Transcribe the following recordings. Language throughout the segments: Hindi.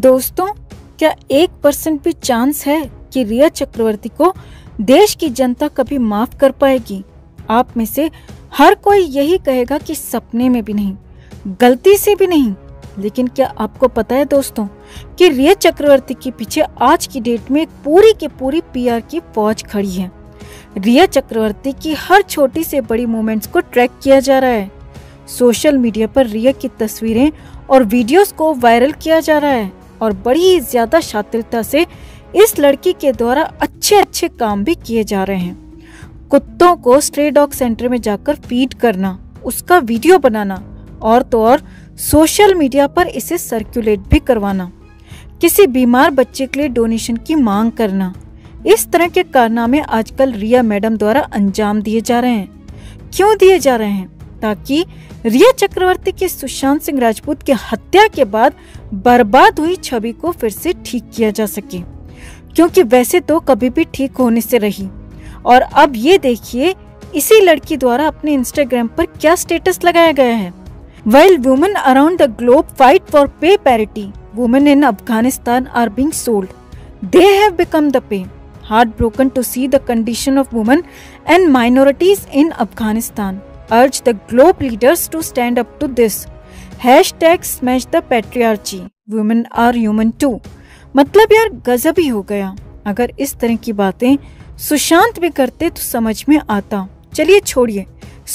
दोस्तों, क्या 1% भी चांस है कि रिया चक्रवर्ती को देश की जनता कभी माफ कर पाएगी? आप में से हर कोई यही कहेगा कि सपने में भी नहीं, गलती से भी नहीं। लेकिन क्या आपको पता है दोस्तों कि रिया चक्रवर्ती के पीछे आज की डेट में पूरी की पूरी पीआर की फौज खड़ी है। रिया चक्रवर्ती की हर छोटी से बड़ी मोमेंट्स को ट्रैक किया जा रहा है। सोशल मीडिया पर रिया की तस्वीरें और वीडियोस को वायरल किया जा रहा है और बड़ी ही ज्यादा शातिरता से इस लड़की के द्वारा अच्छे अच्छे काम भी किए जा रहे हैं। कुत्तों को स्ट्रे डॉग सेंटर में जाकर फीड करना, उसका वीडियो बनाना और तो और सोशल मीडिया पर इसे सर्कुलेट भी करवाना, किसी बीमार बच्चे के लिए डोनेशन की मांग करना, इस तरह के कारनामे आजकल रिया मैडम द्वारा अंजाम दिए जा रहे हैं। क्यों दिए जा रहे हैं? ताकि रिया चक्रवर्ती के सुशांत सिंह राजपूत की हत्या के बाद बर्बाद हुई छवि को फिर से ठीक किया जा सके, क्योंकि वैसे तो कभी भी ठीक होने से रही। और अब ये देखिए इसी लड़की द्वारा अपने इंस्टाग्राम पर क्या स्टेटस लगाया गया है। While women around the globe fight for pay parity, women in Afghanistan are being sold. They have become the prey. Heartbroken to see the condition of women and minorities in Afghanistan, urge the globe leaders to stand up to this. #SmashThePatriarchy. Women are human too. मतलब यार गजब ही हो गया। अगर इस तरह की बातें सुशांत भी करते तो समझ में आता। चलिए छोड़िए,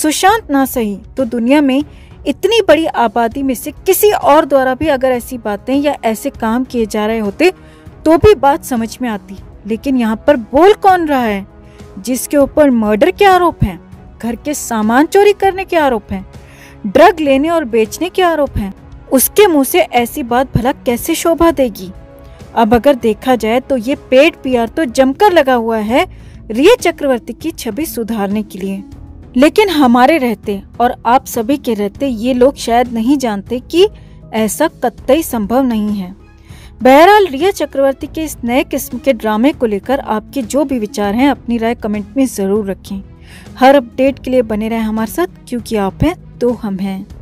सुशांत ना सही तो दुनिया में इतनी बड़ी आबादी में से किसी और द्वारा भी अगर ऐसी बातें या ऐसे काम किए जा रहे होते तो भी बात समझ में आती। लेकिन यहाँ पर बोल कौन रहा है? जिसके ऊपर मर्डर के आरोप हैं, घर के सामान चोरी करने के आरोप हैं, ड्रग लेने और बेचने के आरोप हैं, उसके मुंह से ऐसी बात भला कैसे शोभा देगी? अब अगर देखा जाए तो ये पेड पीआर तो जमकर लगा हुआ है रिया चक्रवर्ती की छवि सुधारने के लिए। लेकिन हमारे रहते और आप सभी के रहते ये लोग शायद नहीं जानते कि ऐसा कतई संभव नहीं है। बहरहाल, रिया चक्रवर्ती के इस नए किस्म के ड्रामे को लेकर आपके जो भी विचार हैं अपनी राय कमेंट में जरूर रखें। हर अपडेट के लिए बने रहें हमारे साथ, क्योंकि आप हैं तो हम हैं।